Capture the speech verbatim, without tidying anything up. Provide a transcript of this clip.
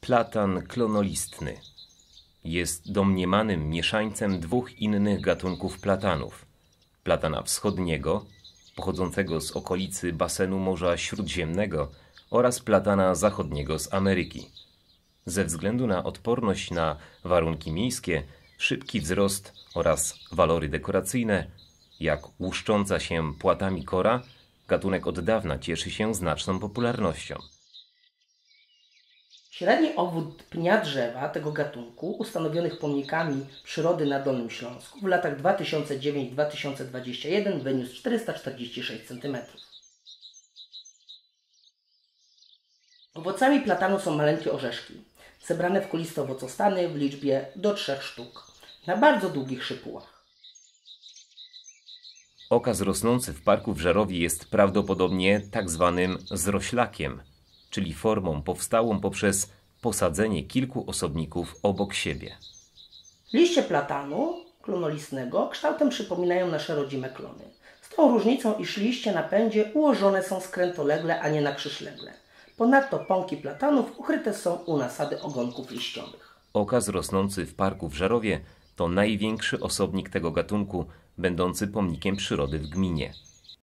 Platan klonolistny jest domniemanym mieszańcem dwóch innych gatunków platanów: platana wschodniego, pochodzącego z okolicy basenu Morza Śródziemnego, oraz platana zachodniego z Ameryki. Ze względu na odporność na warunki miejskie, szybki wzrost oraz walory dekoracyjne, jak łuszcząca się płatami kora, gatunek od dawna cieszy się znaczną popularnością. Średni obwód pnia drzewa tego gatunku, ustanowionych pomnikami przyrody na Dolnym Śląsku, w latach dwa tysiące dziewiąty do dwa tysiące dwudziestego pierwszego wyniósł czterysta czterdzieści sześć centymetrów. Owocami platanu są maleńkie orzeszki, zebrane w kuliste owocostany w liczbie do trzech sztuk, na bardzo długich szypułach. Okaz rosnący w parku w Żarowie jest prawdopodobnie tak zwanym zroślakiem, czyli formą powstałą poprzez posadzenie kilku osobników obok siebie. Liście platanu klonolistnego kształtem przypominają nasze rodzime klony, z tą różnicą, iż liście na pędzie ułożone są skrętolegle, a nie na krzyżlegle. Ponadto pąki platanów ukryte są u nasady ogonków liściowych. Okaz rosnący w parku w Żarowie to największy osobnik tego gatunku, będący pomnikiem przyrody w gminie.